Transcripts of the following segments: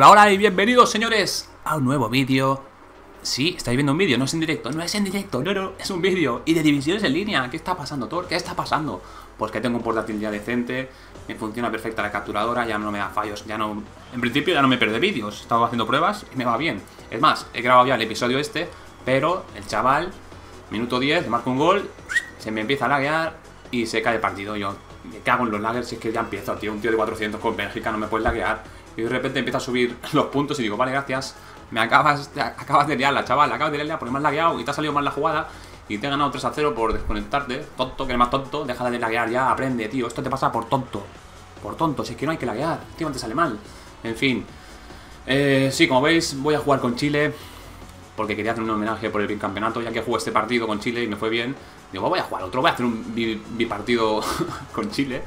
Hola, hola y bienvenidos, señores, a un nuevo vídeo. Sí, estáis viendo un vídeo, no es en directo, no, es un vídeo. Y de divisiones en línea, ¿qué está pasando, Thor? ¿Qué está pasando? Pues que tengo un portátil ya decente, me funciona perfecta la capturadora, ya no me da fallos, ya no... En principio ya no me pierdo vídeos, estaba haciendo pruebas y me va bien. Es más, he grabado ya el episodio este, pero el chaval, minuto 10, le marco un gol, se me empieza a laguear y se cae el partido. Yo me cago en los laggers, si es que ya empiezo, tío, un tío de 400 con Bélgica, no me puedes laguear. Y de repente empieza a subir los puntos y digo, vale, gracias, acabas de liarla, chaval, acabas de liarla porque me has lagueado y te ha salido mal la jugada y te he ganado 3-0 por desconectarte. Tonto, que eres más tonto, déjala de laguear ya, aprende, tío, esto te pasa por tonto, si es que no hay que laguear, tío, te sale mal. En fin, sí, como veis, voy a jugar con Chile porque quería hacer un homenaje por el bicampeonato, ya que jugué este partido con Chile y me fue bien. Digo, voy a jugar otro, voy a hacer un bipartido con Chile.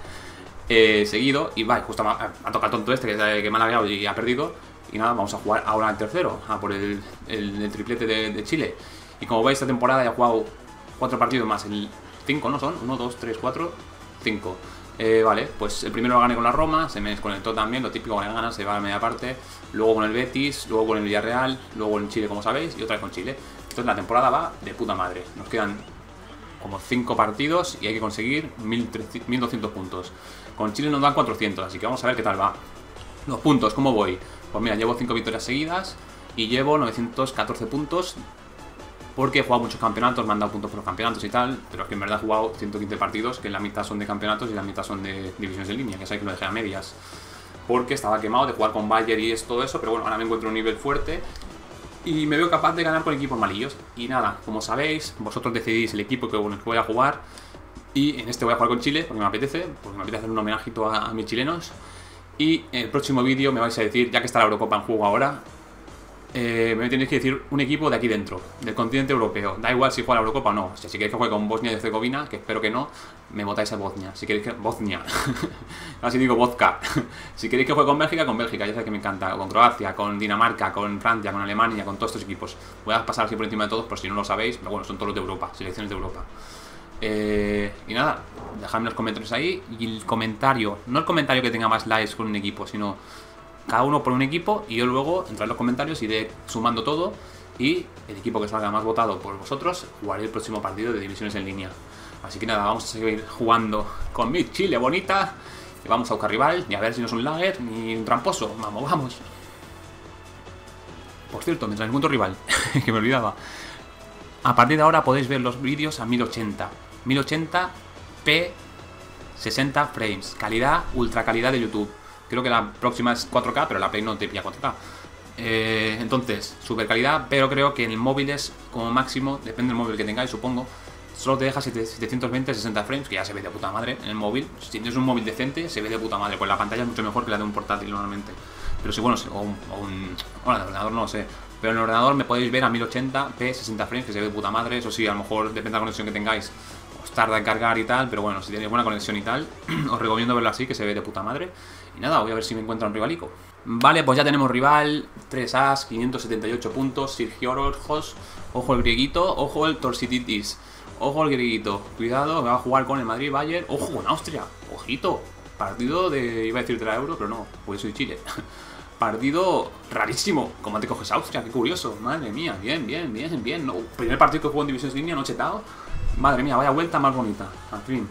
Seguido, y vale, justo ha tocado el tonto este que me ha lagueado y ha perdido. Y nada, vamos a jugar ahora al tercero, por el triplete de Chile. Y como veis, esta temporada ya he jugado 4 partidos más, el 5, ¿no? Son 1, 2, 3, 4, 5. Vale, pues el primero lo gané con la Roma, se me desconectó también, lo típico, cuando ganas se va a la media parte. Luego con el Betis, luego con el Villarreal, luego con Chile, como sabéis, y otra vez con Chile. Entonces la temporada va de puta madre, nos quedan como 5 partidos y hay que conseguir 1.200 puntos. Con Chile nos dan 400, así que vamos a ver qué tal va. Los puntos, ¿cómo voy? Pues mira, llevo 5 victorias seguidas y llevo 914 puntos porque he jugado muchos campeonatos, me han dado puntos por los campeonatos y tal, pero es que en verdad he jugado 115 partidos, que la mitad son de campeonatos y la mitad son de divisiones en línea, que sabéis que lo dejé a medias porque estaba quemado de jugar con Bayern y todo eso, pero bueno, ahora me encuentro en un nivel fuerte y me veo capaz de ganar con equipos malillos. Y nada, como sabéis, vosotros decidís el equipo que voy a jugar. Y en este voy a jugar con Chile porque me apetece hacer un homenajito a mis chilenos. Y en el próximo vídeo me vais a decir, ya que está la Eurocopa en juego ahora, me tenéis que decir un equipo de aquí dentro, del continente europeo. Da igual si juega la Eurocopa o no. O sea, si queréis que juegue con Bosnia y Herzegovina, que espero que no, me votáis a Bosnia. Si queréis que... Bosnia. Así digo, vodka. Si queréis que juegue con Bélgica, ya sabéis que me encanta. Con Croacia, con Dinamarca, con Francia, con Alemania, con todos estos equipos. Voy a pasar así por encima de todos, por si no lo sabéis. Pero bueno, son todos los de Europa, selecciones de Europa. Y nada, dejadme los comentarios ahí. Y el comentario, no el comentario que tenga más likes con un equipo, sino cada uno por un equipo. Y yo luego entraré en los comentarios, iré sumando todo. Y el equipo que salga más votado por vosotros, jugaré el próximo partido de divisiones en línea. Así que nada, vamos a seguir jugando con mi Chile bonita. Y vamos a buscar rival, y a ver si no es un lager ni un tramposo. Vamos, vamos. Por cierto, mientras encuentro rival, que me olvidaba, a partir de ahora podéis ver los vídeos a 1080. 1080p 60 frames, calidad, ultra calidad de YouTube. Creo que la próxima es 4K, pero la Play no te pilla 4K. Entonces, super calidad, pero creo que en el móvil es como máximo, depende del móvil que tengáis, supongo, solo te deja 720 60 frames, que ya se ve de puta madre en el móvil. Si tienes un móvil decente, se ve de puta madre, pues la pantalla es mucho mejor que la de un portátil normalmente. Pero si bueno, bueno, de ordenador no lo sé. Pero en el ordenador me podéis ver a 1080p 60 frames, que se ve de puta madre. Eso sí, a lo mejor depende de la conexión que tengáis, os tarda en cargar y tal, pero bueno, si tenéis buena conexión y tal, os recomiendo verlo así, que se ve de puta madre. Y nada, voy a ver si me encuentro un rivalico. Vale, pues ya tenemos rival, 3 as, 578 puntos, Sergio Orjos, ojo el grieguito, ojo el Torsititis, ojo el grieguito, cuidado, me va a jugar con el Madrid-Bayern, ojo con Austria, ojito, partido de, iba a decir de la Euro, pero no, pues soy Chile. Partido rarísimo. ¿Cómo te coges Austria? Qué curioso. Madre mía. Bien, bien, bien, bien. No, primer partido que juego en divisiones de línea, no chetado. Madre mía, vaya vuelta más bonita. Al fin.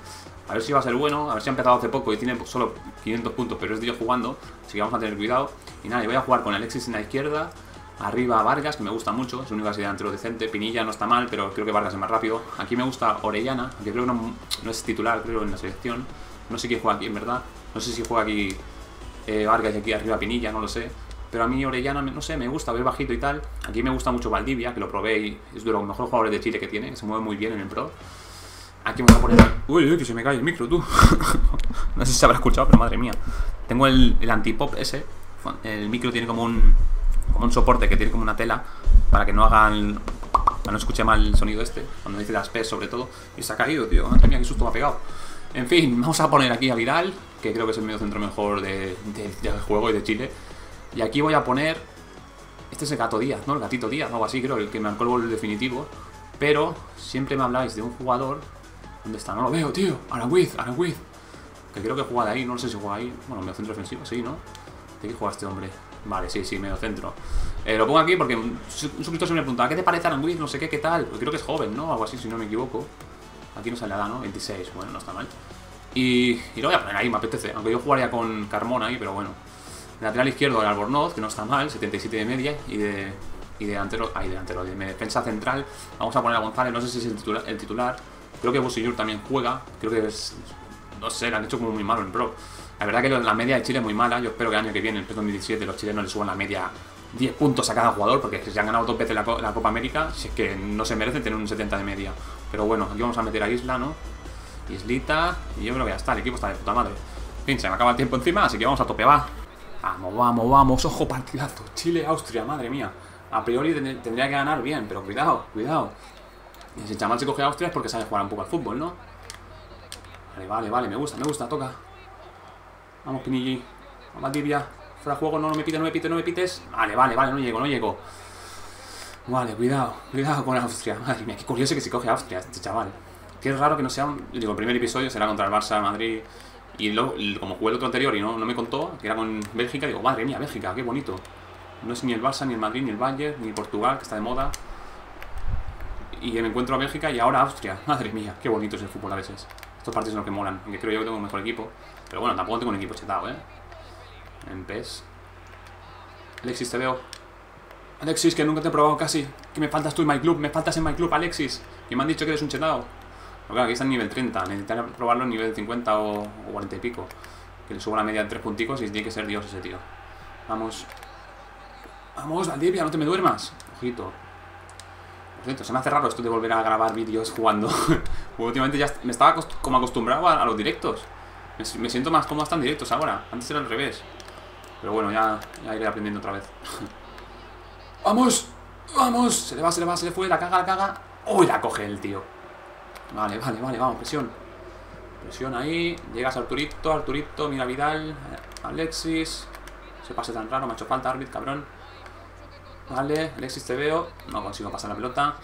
A ver si va a ser bueno. A ver si ha empezado hace poco y tiene solo 500 puntos, pero es de ellos jugando. Así que vamos a tener cuidado. Y nada, y voy a jugar con Alexis en la izquierda. Arriba Vargas, que me gusta mucho. Es un único delantero decente. Pinilla no está mal, pero creo que Vargas es más rápido. Aquí me gusta Orellana, que creo que no es titular, creo, en la selección. No sé quién juega aquí, en verdad. No sé si juega aquí... Vargas y aquí arriba Pinilla, no lo sé. Pero a mí Orellana, no sé, me gusta, ver bajito y tal. Aquí me gusta mucho Valdivia, que lo probé y es de los mejores jugadores de Chile que tiene, que se mueve muy bien en el Pro. Aquí me voy a poner... Uy, uy, que se me cae el micro, tú. No sé si se habrá escuchado, pero madre mía. Tengo el antipop ese. El micro tiene como un soporte que tiene como una tela para que no hagan... Para no escuche mal el sonido este, cuando dice las P sobre todo. Y se ha caído, tío. Madre mía, qué susto me ha pegado. En fin, vamos a poner aquí a Vidal, que creo que es el medio centro mejor del juego y de Chile. Y aquí voy a poner... Este es el gato Díaz, ¿no? El gatito Díaz, algo así, creo, el que me marcó el gol definitivo. Pero siempre me habláis de un jugador... ¿Dónde está? No lo veo, tío. Aránguiz. Que creo que juega de ahí, no sé si juega ahí. Bueno, medio centro defensivo, sí, ¿no? ¿De qué juega este hombre? Vale, sí, sí, medio centro. Lo pongo aquí porque un suscriptor se me preguntaba, ¿qué te parece Aránguiz? No sé qué, ¿qué tal? Creo que es joven, ¿no? Algo así, si no me equivoco. Aquí no sale nada, ¿no? 26, bueno, no está mal. Y lo voy a poner ahí, me apetece. Aunque yo jugaría con Carmona ahí, pero bueno. Lateral izquierdo, el Albornoz, que no está mal, 77 de media. Y de delantero, ay, delantero, de defensa central. Vamos a poner a González, no sé si es el titular. Creo que Bosillur también juega. Creo que es... No sé, lo han hecho como muy malo en Pro. La verdad que la media de Chile es muy mala. Yo espero que el año que viene, en el PES 2017, los chilenos le suban la media 10 puntos a cada jugador, porque se han ganado dos veces la Copa América. Si es que no se merecen tener un 70 de media. Pero bueno, aquí vamos a meter a Isla, ¿no? Islita. Y yo creo que ya está, el equipo está de puta madre. Pinche, me acaba el tiempo encima, así que vamos a tope, va. Vamos, vamos, vamos. Ojo, partidazo. Chile-Austria, madre mía. A priori tendría que ganar bien, pero cuidado, cuidado. Si el chaval se coge a Austria es porque sabe jugar un poco al fútbol, ¿no? Vale, vale, vale, me gusta, toca. Vamos, Pinilla. Vamos, Valdivia. Fuera juego, no, no me pites, no me pites, no me pites. Vale, vale, vale, no llego, no llego. Vale, cuidado, cuidado con Austria. Madre mía, qué curioso que se coge a Austria este chaval. Qué raro que no sea un... Digo, el primer episodio será contra el Barça, Madrid. Y luego, como jugué el otro anterior y no me contó, que era con Bélgica, digo, madre mía, Bélgica, qué bonito. No es ni el Barça, ni el Madrid, ni el Bayern, ni Portugal, que está de moda. Y me encuentro a Bélgica y ahora Austria. Madre mía, qué bonito es el fútbol a veces. Estos partidos son los que molan, aunque creo yo que tengo un mejor equipo. Pero bueno, tampoco tengo un equipo chetado, ¿eh? En PES. Alexis, te veo. Alexis, que nunca te he probado casi. Que me faltas tú en MyClub, me faltas en MyClub, Alexis. Que me han dicho que eres un chetado. Pero claro, aquí está en nivel 30. Necesitaré probarlo en nivel 50 o 40 y pico. Que le suba la media de 3 punticos y tiene que ser Dios ese tío. Vamos. Vamos, Valdivia, no te me duermas. Ojito. Por cierto, se me hace raro esto de volver a grabar vídeos jugando. Últimamente ya me estaba como acostumbrado a los directos. Me siento más cómodo hasta en directos ahora. Antes era al revés. Pero bueno, ya iré aprendiendo otra vez. ¡Vamos! ¡Vamos! Se le va, se le va, se le fue. La caga, la caga. ¡Uy, la coge el tío! Vale, vale, vale, vamos, presión. Presión ahí. Llegas a Arturito, Arturito. Mira Vidal. Alexis. Se pase tan raro, me ha hecho falta, árbitro, cabrón. Vale, Alexis, te veo. No consigo pasar la pelota.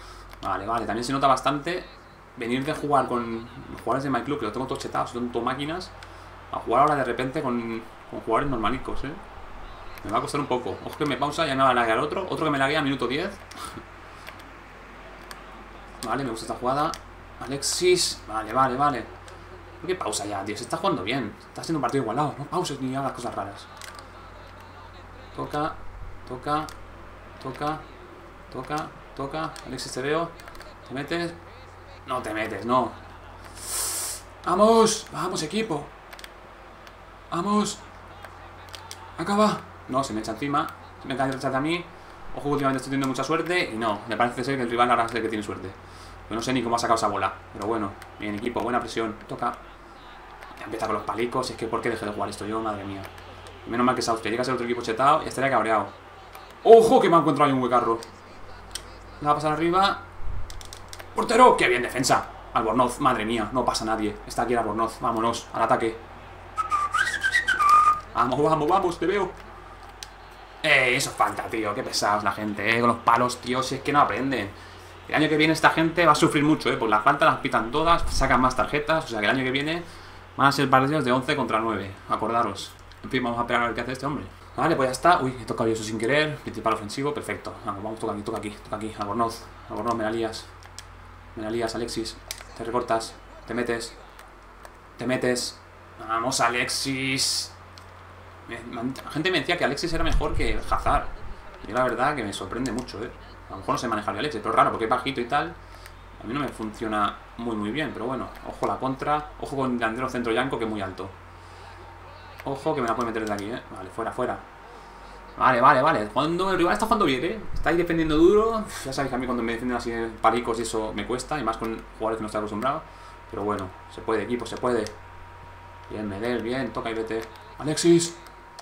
Vale, vale, también se nota bastante venir de jugar con jugadores de MyClub, que los tengo todos chetados, son todas máquinas, a jugar ahora de repente con jugadores normalicos, ¿eh? Me va a costar un poco. Ojo que me pausa, ya me va a laguear otro. Otro que me laguea, minuto 10. Vale, me gusta esta jugada. Alexis, vale, vale, vale. ¿Por qué pausa ya, tío? Se está jugando bien. Está siendo un partido igualado. No pauses ni hagas cosas raras. Toca, toca. Toca, toca, toca. Alexis, te veo. ¿Te metes? No te metes, no. ¡Vamos! ¡Vamos, equipo! ¡Vamos! ¡Acaba! No, se me echa encima. Se me cae el chat a mí. Ojo, últimamente estoy teniendo mucha suerte. Y no, me parece ser que el rival ahora es el que tiene suerte. Yo no sé ni cómo ha sacado esa bola. Pero bueno, bien, equipo, buena presión. Toca. Ya empieza con los palicos. Es que ¿por qué dejé de jugar esto yo? Madre mía. Y menos mal que es Austria. Llega a ser otro equipo chetado y estaría cabreado. ¡Ojo que me ha encontrado ahí un huecarro! La va a pasar arriba. ¡Portero! ¡Qué bien defensa! Albornoz, madre mía, no pasa nadie. Está aquí el Albornoz, vámonos, al ataque. ¡Vamos, vamos, vamos! ¡Te veo! Eso falta, tío, qué pesados la gente, con los palos, tío, si es que no aprenden. El año que viene esta gente va a sufrir mucho, porque las faltas las pitan todas, sacan más tarjetas, o sea que el año que viene van a ser partidos de 11 contra 9, acordaros. En fin, vamos a esperar a ver qué hace este hombre. Vale, pues ya está. Uy, he tocado yo eso sin querer. Principal ofensivo, perfecto. Vamos, vamos, toca aquí, toca aquí, toca aquí. Albornoz, Albornoz, me la lías. Me la lías, Alexis. Te recortas, te metes. Te metes. Vamos, Alexis. La gente me decía que Alexis era mejor que Hazard. Y la verdad que me sorprende mucho, ¿eh? A lo mejor no sé manejar bien Alexis, pero raro, porque es bajito y tal. A mí no me funciona muy, muy bien, pero bueno. Ojo la contra. Ojo con el delantero centro yanco, que es muy alto. Ojo, que me la puede meter desde aquí, ¿eh? Vale, fuera, fuera. Vale, vale, vale. Cuando el rival está jugando bien, ¿eh? Está ahí defendiendo duro. Ya sabéis que a mí cuando me defienden así palicos y eso me cuesta. Y más con jugadores que no estoy acostumbrado. Pero bueno, se puede, equipo, se puede. Bien, Medel, bien. Toca y vete. ¡Alexis!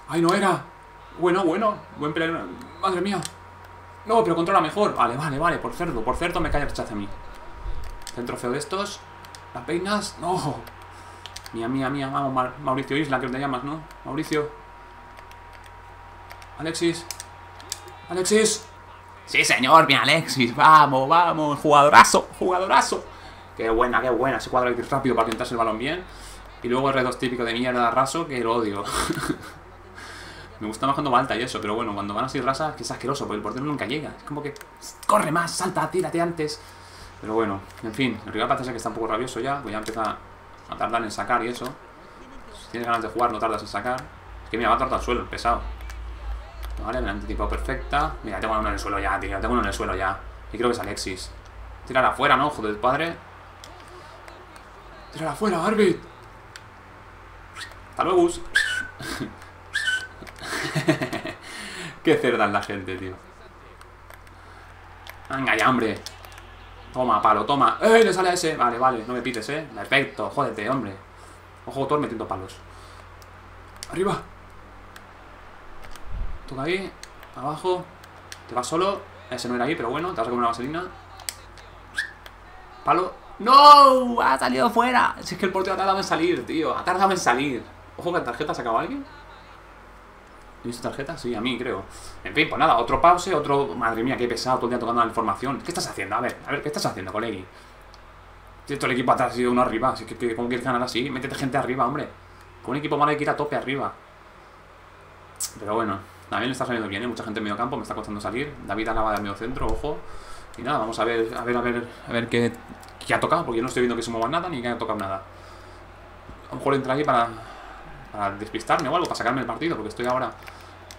¡Ay, no era! Bueno, bueno. Buen pelea. ¡Madre mía! No, pero controla mejor. Vale, vale, vale. Por cerdo. Por cerdo me cae el rechazo a mí. Centro feo de estos. Las peinas. ¡No! Mía, mía, mía, vamos, Mauricio Isla, que te llamas, ¿no? Mauricio. Alexis. Alexis. Sí, señor, mi Alexis. Vamos, vamos. Jugadorazo, jugadorazo. Qué buena, qué buena. Se cuadra rápido para que entrase el balón bien. Y luego R2 típico de mierda raso, que lo odio. Me gusta más cuando va alta y eso, pero bueno, cuando van así rasas, que es asqueroso, porque el portero nunca llega. Es como que corre más, salta, tírate antes. Pero bueno, en fin, el rival parece que está un poco rabioso ya. Voy a empezar a tardar en sacar y eso. Si tienes ganas de jugar, no tardas en sacar. Es que mira, va a tardar al suelo, el pesado. Vale, me la han anticipado perfecta. Mira, tengo uno en el suelo ya, tío, tengo uno en el suelo ya. Y creo que es Alexis. Tirar afuera, ¿no? Ojo del padre. Tirar afuera, Arvid. Hasta luego. Qué cerda es la gente, tío. Venga ya, hombre. Toma, palo, toma. ¡Eh! Le sale a ese. Vale, vale, no me pites, eh. Perfecto, jódete, hombre. Ojo, Thor metiendo palos. Arriba. Toca ahí. Abajo. Te vas solo. Ese no era ahí, pero bueno, te vas a comer una vaselina. Palo. ¡No! Ha salido fuera. Si es que el portero ha tardado en salir, tío. Ha tardado en salir. Ojo que la tarjeta se acabó alguien. ¿Tienes tarjeta? Sí, a mí, creo. En fin, pues nada, otro pause, otro... Madre mía, qué pesado, todo el día tocando la información. ¿Qué estás haciendo? A ver, ¿qué estás haciendo, colegui? Si todo el equipo atrás ha sido uno arriba. Así que ¿cómo quieres ganar así? Métete gente arriba, hombre. Con un equipo malo hay que ir a tope arriba. Pero bueno, también le está saliendo bien, ¿eh? Mucha gente en medio campo, me está costando salir. David Alaba del medio centro, ojo. Y nada, vamos a ver qué ha tocado, porque yo no estoy viendo que se mueva nada ni que haya tocado nada. A lo mejor entra aquí para despistarme o algo, para sacarme el partido, porque estoy ahora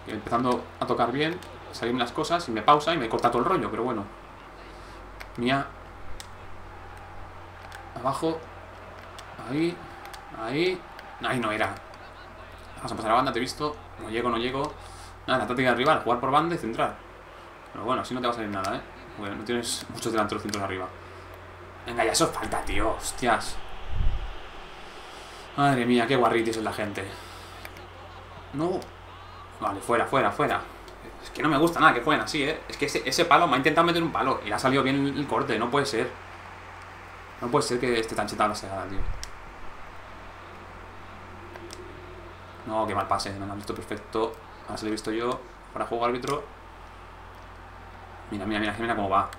empezando a tocar bien, salirme las cosas y me pausa y me corta todo el rollo, pero bueno. Mía. Abajo. Ahí. Ahí. Ahí no era. Vamos a pasar a la banda, te he visto. No llego. Nada, la táctica del rival, jugar por banda y centrar. Pero bueno, así no te va a salir nada, eh. Bueno, no tienes muchos delanteros centros arriba. Venga, ya eso falta, tío. Hostias. Madre mía, qué guarritis es la gente. No. Vale, fuera. Es que no me gusta nada que jueguen así, ¿eh? Es que ese palo, me ha intentado meter un palo y le ha salido bien el corte, no puede ser. No puede ser que esté tan chetado la segada, tío. No, qué mal pase, me lo han visto perfecto. Ahora se lo he visto yo. Ahora juego árbitro. Mira cómo va.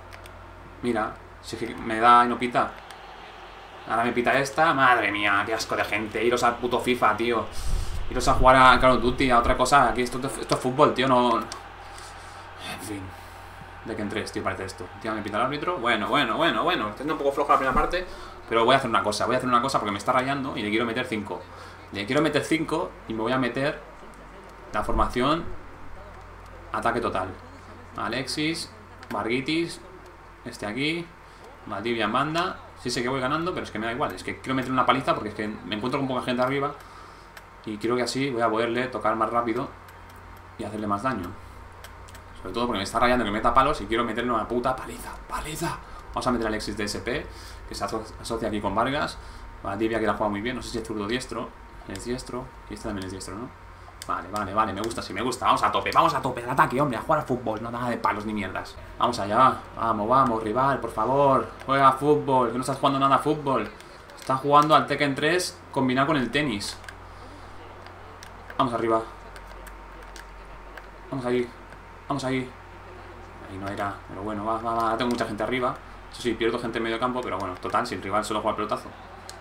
Mira, si es que me da y no pita. Ahora me pita esta. Madre mía, qué asco de gente. Iros al puto FIFA, tío. Iros a jugar a Call of Duty, a otra cosa. Aquí esto es fútbol, tío, no... En fin. Tekken 3, tío, parece esto. Tío, me pita el árbitro. Bueno. Estoy un poco flojo la primera parte. Pero voy a hacer una cosa. Voy a hacer una cosa porque me está rayando y le quiero meter 5. Le quiero meter 5 y me voy a meter la formación ataque total. Alexis, Vargas, este aquí, Valdivia manda. Sí sé que voy ganando, pero es que me da igual. Es que quiero meter una paliza porque es que me encuentro con poca gente arriba. Y creo que así voy a poderle tocar más rápido y hacerle más daño. Sobre todo porque me está rayando que me meta palos y quiero meterle una puta paliza. ¡Paliza! Vamos a meter a Alexis de SP, que se asocia aquí con Vargas. Valdivia que la juega muy bien. No sé si es zurdo o diestro. Es diestro. Y este también es diestro, ¿no? Vale. Me gusta, sí, me gusta. Vamos a tope. Al ataque, hombre. A jugar a fútbol. No nada de palos ni mierdas. Vamos allá. Vamos, rival. Por favor. Juega a fútbol. Que no estás jugando nada a fútbol. Estás jugando al Tekken 3 combinado con el tenis. Vamos arriba. Vamos ahí. Ahí no era. Pero bueno, va. Ahora tengo mucha gente arriba. Eso sí, pierdo gente en medio campo. Pero bueno, total. Sin rival solo juega pelotazo.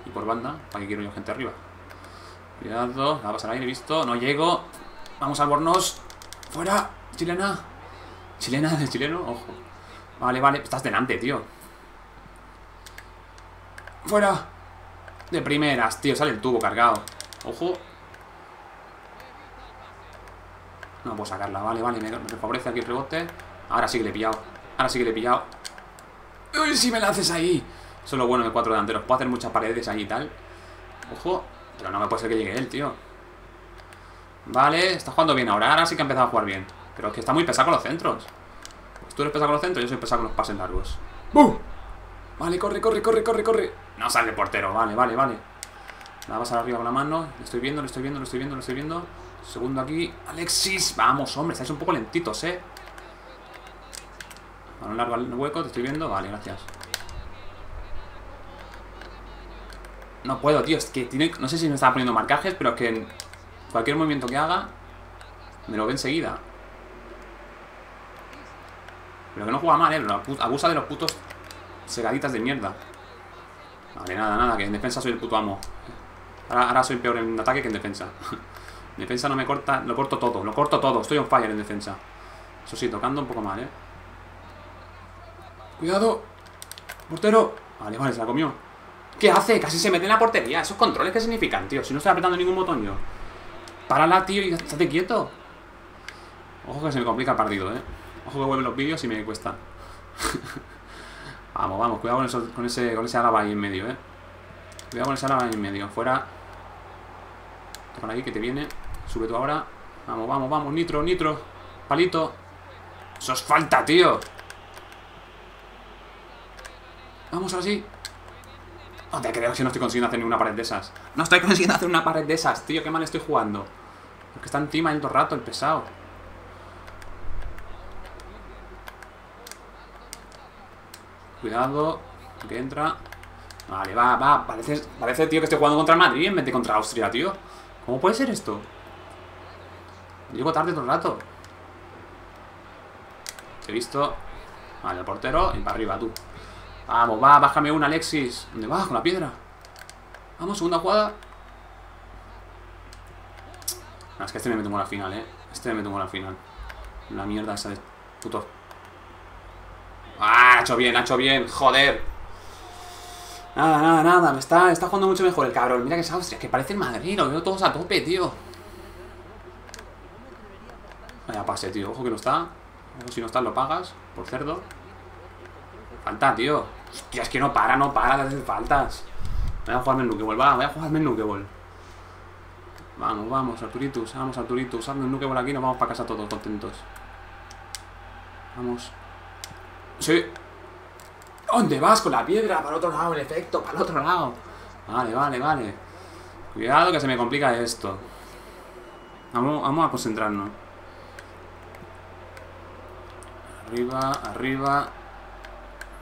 Y por banda, ¿para qué quiero yo gente arriba? Cuidado, la va a pasar ahí, he visto. No llego. Vamos, Albornoz. Fuera, chilena. Chilena de chileno, ojo. Vale, estás delante, tío. Fuera. De primeras, tío, sale el tubo cargado. Ojo. No puedo sacarla, vale. Me favorece aquí el rebote. Ahora sí que le he pillado. Uy, si me la haces ahí. Eso es lo bueno de 4 delanteros. Puedo hacer muchas paredes ahí y tal. Ojo. Pero no me puede ser que llegue él, tío. Vale, está jugando bien ahora. Ahora sí que ha empezado a jugar bien. Pero es que está muy pesado con los centros. Pues tú eres pesado con los centros, yo soy pesado con los pases largos. ¡Bum! Vale, corre. No sale el portero. Vale. La va a pasar arriba con la mano. Lo estoy viendo. Segundo aquí. Alexis. Vamos, hombre. Estáis un poco lentitos, eh. Balón largo al hueco. Te estoy viendo. Vale, gracias. No puedo, tío, es que tiene... No sé si me estaba poniendo marcajes, pero es que en cualquier movimiento que haga me lo ve enseguida. Pero que no juega mal, abusa de los putos segaditas de mierda. Vale, nada, que en defensa soy el puto amo. Ahora soy peor en ataque que en defensa. Defensa no me corta, lo corto todo. Estoy on fire en defensa. Eso sí, tocando un poco mal, ¿eh? ¡Cuidado! ¡Portero! Vale, vale, se la comió. ¿Qué hace? Casi se mete en la portería. ¿Esos controles qué significan, tío? Si no estoy apretando ningún botón yo. Párala, tío, y estate quieto. Ojo que se me complica el partido, ¿eh? Ojo que vuelven los vídeos y me cuesta. Vamos, vamos. Cuidado con ese Alaba ahí en medio, ¿eh? Cuidado con ese Alaba ahí en medio. Fuera. Por ahí que te viene. Sube tú ahora. Vamos, vamos, vamos. Nitro, nitro. Palito. Eso es falta, tío. Vamos, ahora sí. No te creo que no estoy consiguiendo hacer ninguna pared de esas. No estoy consiguiendo hacer una pared de esas, tío. Qué mal estoy jugando. Porque está encima en todo rato el pesado. Cuidado. Que entra. Vale, va, va. Parece, tío, que estoy jugando contra Madrid en vez de contra Austria, tío. ¿Cómo puede ser esto? Llego tarde todo el rato. Te he visto. Vale, el portero. Y para arriba, tú. Vamos, va, bájame una, Alexis. ¿Dónde vas? Con la piedra. Vamos, segunda jugada. No, es que este me meto en la final, eh. Este me meto en la final. La mierda esa de puto. Ah, ha hecho bien, joder. Nada, nada, nada. Me está jugando mucho mejor el cabrón. Mira que es Austria, que parece el Madrid. Lo veo todos a tope, tío. Vaya pase, tío. Ojo que no está. Si no está, lo pagas. Por cerdo. Falta, tío. Hostia, es que no para de hacer faltas. Voy a jugarme el nukeball. Va, voy a jugarme el nukeball. Vamos, vamos, Arturitus. Vamos, Arturitus. Hazme el nukeball aquí. Nos vamos para casa todos contentos. Vamos. Sí. ¿Dónde vas? Con la piedra, para el otro lado, el efecto, para el otro lado. Vale, vale, vale. Cuidado que se me complica esto. Vamos, vamos a concentrarnos. Arriba, arriba.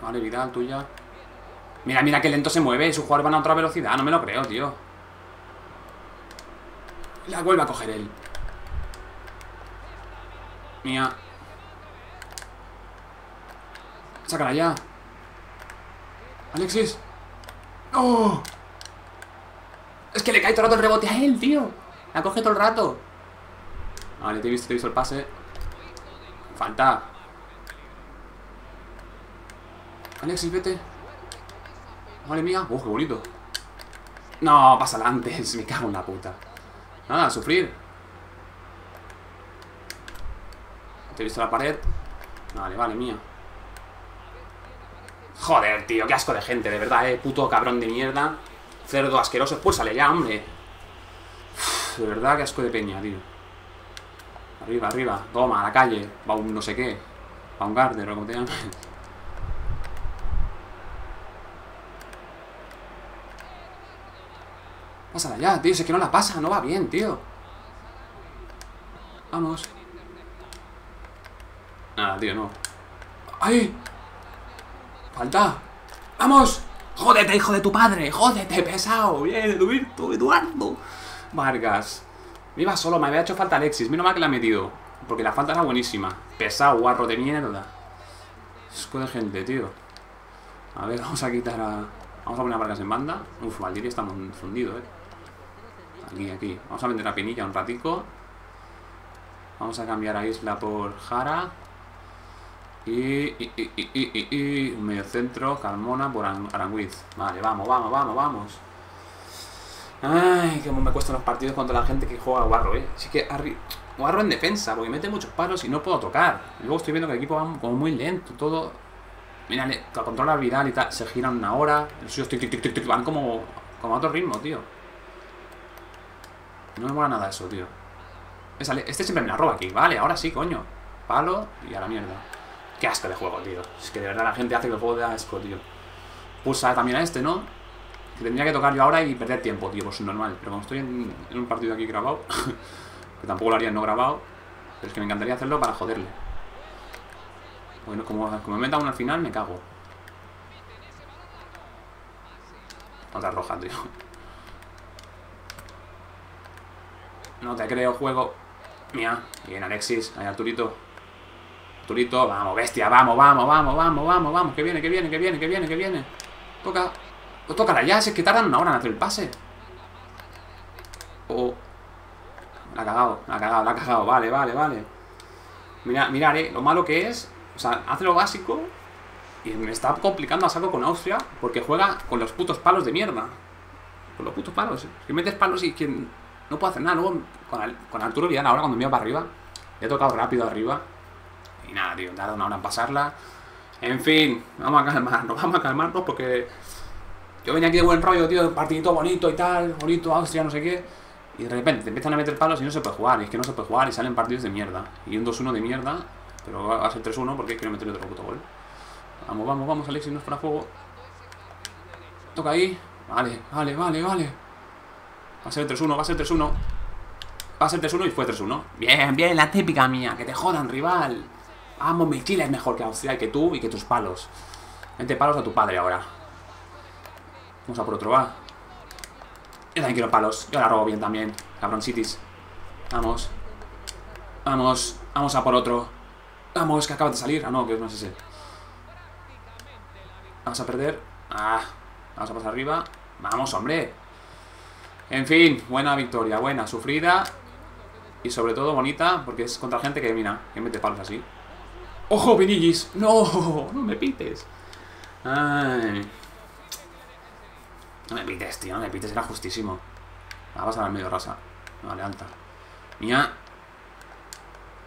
Vale, Vidal, tuya. Mira, mira que lento se mueve. Sus jugadores van a otra velocidad, no me lo creo, tío. La vuelve a coger él. Mía. Sácala ya. Alexis. ¡No! ¡Oh! Es que le cae todo el rato el rebote a él, tío. La coge todo el rato. Vale, te he visto el pase. Falta. Alexis, vete. Madre mía. ¡Oh, qué bonito! No, pásala antes. Me cago en la puta. Nada, a sufrir. Te he visto la pared. Vale, vale, mía. Joder, tío, qué asco de gente, de verdad, puto cabrón de mierda. Cerdo asqueroso, expúlsale ya, hombre. Uf, de verdad, qué asco de peña, tío. Arriba, arriba, toma, a la calle. Va un no sé qué. Va un garden, o como te llaman. Pásala ya, tío, si es que no la pasa, no va bien, tío. Vamos. Nada, tío, no. ¡Ay! ¡Falta! ¡Vamos! ¡Jódete, hijo de tu padre! ¡Jódete, pesado! ¡Bien, Eduardo! Vargas. Me iba solo, me había hecho falta Alexis. Menos mal que la ha metido. Porque la falta era buenísima. Pesado, guarro de mierda. Esco de gente, tío. A ver, vamos a quitar a... Vamos a poner a Vargas en banda. Uf, Valdivia está fundido, eh. Aquí, aquí. Vamos a vender a Pinilla un ratico. Vamos a cambiar a Isla por Jara. Y un medio centro, Carmona por Aránguiz. Vale, vamos, vamos, vamos, vamos. Ay, que me cuestan los partidos contra la gente que juega guarro, eh. Así que guarro en defensa, porque mete muchos paros y no puedo tocar. Y luego estoy viendo que el equipo va como muy lento, todo. Mira, controla Vidal y tal, se giran una hora. Los suyos van como a otro ritmo, tío. No me mola nada eso, tío. Este siempre me la roba aquí, vale, ahora sí, coño. Palo y a la mierda. Qué asco de juego, tío. Es que de verdad la gente hace que el juego de asco, tío. Pulsa también a este, ¿no? Que tendría que tocar yo ahora y perder tiempo, tío. Pues normal. Pero como estoy en un partido aquí grabado, que tampoco lo haría no grabado, pero es que me encantaría hacerlo para joderle. Bueno, como me meta uno al final, me cago. Otra roja, tío. No te creo, juego. Mira. Bien, Alexis. Ahí, Arturito. Turito, vamos, bestia, vamos, vamos, vamos, vamos, vamos, vamos, que viene, que viene, que viene, que viene, que viene. Toca, pues tócala ya, si es que tardan una hora en hacer el pase. O la ha cagado, la ha cagado, la ha cagado. Vale, vale, vale. Mirad, lo malo que es. O sea, hace lo básico y me está complicando a saco con Austria porque juega con los putos palos de mierda. Con los putos palos. Que metes palos y quien no puede hacer nada. Luego con Arturo Vidal ahora cuando me iba para arriba, le he tocado rápido arriba. Y nada, tío, me ha dado una hora en pasarla. En fin, vamos a calmarnos porque yo venía aquí de buen rollo, tío, partidito bonito y tal, bonito, Austria, no sé qué. Y de repente te empiezan a meter palos y no se puede jugar, y es que no se puede jugar y salen partidos de mierda. Y un 2-1 de mierda, pero va a ser 3-1 porque quiero meterle otro puto gol. Vamos, vamos, vamos, Alexis, no es para juego. Toca ahí. Vale, vale, vale, vale. Va a ser 3-1, va a ser 3-1. Va a ser 3-1 y fue 3-1. Bien, bien, la típica mía, que te jodan, rival. Vamos, mi Chile es mejor que Austria y que tú y que tus palos. Vente palos a tu padre ahora. Vamos a por otro, va. Yo también quiero palos, yo la robo bien también. Cabrón Cities. Vamos. Vamos, vamos a por otro. Vamos, que acabas de salir. Ah, no, que no es ese. Vamos a perder. Ah, vamos a pasar arriba. Vamos, hombre. En fin, buena victoria, buena, sufrida. Y sobre todo bonita, porque es contra gente que, mira, que mete palos así. ¡Ojo, Pinillis! ¡No! ¡No me pites! Ay. No me pites, tío, no me pites, era justísimo. Va a pasar al medio rasa. Vale, alta. Mía.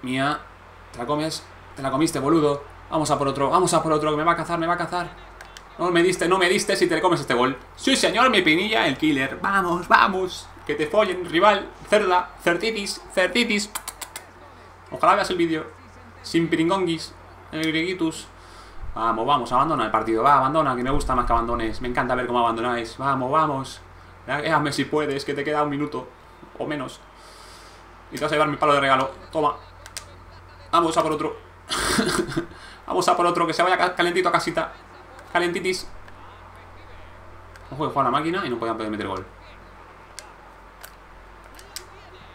Mía. Te la comes. Te la comiste, boludo. Vamos a por otro, que me va a cazar, me va a cazar. No me diste, no me diste si te comes este gol. Sí, señor, mi Pinilla, el killer. Vamos, vamos. Que te follen, rival. Cerda, certitis, certitis. Ojalá veas el vídeo. Sin piringonguis, el grieguitus. Vamos, vamos, abandona el partido. Va, abandona, que me gusta más que abandones. Me encanta ver cómo abandonáis. Vamos, vamos. Déjame si puedes, que te queda un minuto o menos. Y te vas a llevar mi palo de regalo. Toma. Vamos a por otro. Vamos a por otro, que se vaya calentito a casita. Calentitis. No puede jugar la máquina y no podían poder meter gol.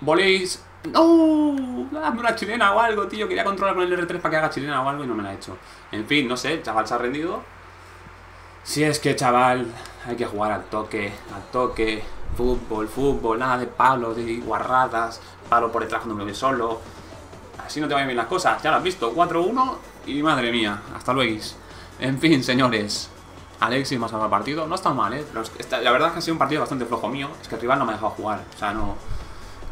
Voléis. ¡No! Dame una chilena o algo, tío. Quería controlar con el R3 para que haga chilena o algo y no me la ha hecho. En fin, no sé, el chaval se ha rendido. Si es que, chaval, hay que jugar al toque, al toque. Fútbol, fútbol, nada de palos, de guarradas. Palo por detrás cuando me voy solo. Así no te van bien las cosas, ya lo has visto. 4-1 y madre mía, hasta luego. En fin, señores, Alexis más al partido, no está mal, ¿eh? La verdad es que ha sido un partido bastante flojo mío. Es que el rival no me ha dejado jugar, o sea, no...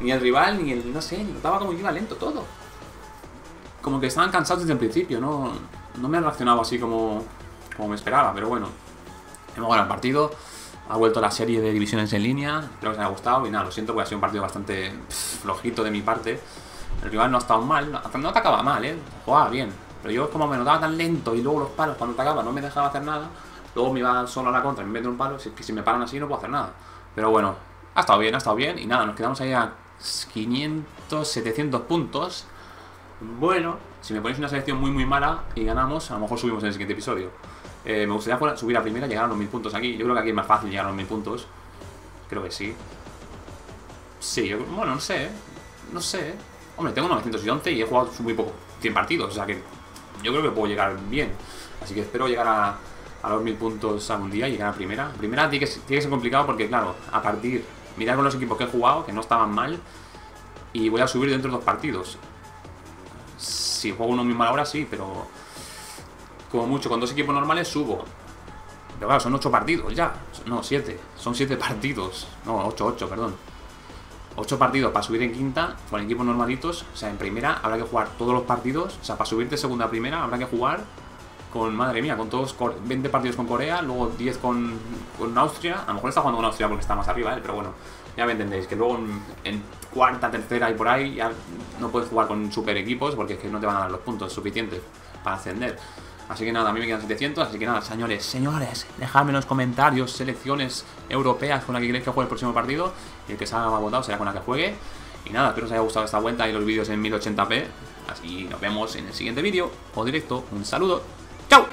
Ni el rival, ni el... no sé, notaba como que iba lento todo. Como que estaban cansados desde el principio, no me ha reaccionado así como me esperaba, pero bueno. Hemos ganado el partido, ha vuelto la serie de divisiones en línea, espero que os haya gustado y nada, lo siento porque ha sido un partido bastante flojito de mi parte. El rival no ha estado mal, no atacaba mal, jugaba bien, pero yo como me notaba tan lento y luego los palos cuando atacaba no me dejaba hacer nada, luego me iba solo a la contra y me meten un palo, si me paran así no puedo hacer nada. Pero bueno, ha estado bien y nada, nos quedamos ahí a 500, 700 puntos. Bueno, si me ponéis una selección muy muy mala y ganamos, a lo mejor subimos en el siguiente episodio. Me gustaría subir a primera y llegar a los 1000 puntos aquí. Yo creo que aquí es más fácil llegar a los 1000 puntos. Creo que sí. Sí, yo, bueno, no sé. No sé. Hombre, tengo 911 y he jugado muy poco, 100 partidos. O sea que yo creo que puedo llegar bien. Así que espero llegar a los 1000 puntos algún día y llegar a primera. Primera tiene que ser complicado porque, claro, a partir... Mirad con los equipos que he jugado, que no estaban mal. Y voy a subir dentro de 2 partidos. Si juego uno mismo ahora, sí, pero como mucho, con 2 equipos normales subo. Pero claro, son 8 partidos ya. No, 7, son 7 partidos. No, 8, perdón. 8 partidos para subir en quinta con equipos normalitos, o sea, en primera habrá que jugar todos los partidos, o sea, para subir de segunda a primera habrá que jugar con, madre mía, con todos, 20 partidos con Corea, luego 10 con Austria. A lo mejor está jugando con Austria porque está más arriba, pero bueno, ya me entendéis, que luego en cuarta, tercera y por ahí ya no puedes jugar con super equipos porque es que no te van a dar los puntos suficientes para ascender. Así que nada, a mí me quedan 700, así que nada, señores, señores, dejadme en los comentarios selecciones europeas con la que queréis que juegue el próximo partido, y el que salga más votado será con la que juegue. Y nada, espero os haya gustado esta vuelta y los vídeos en 1080p, así nos vemos en el siguiente vídeo o directo. Un saludo. ¡Chao!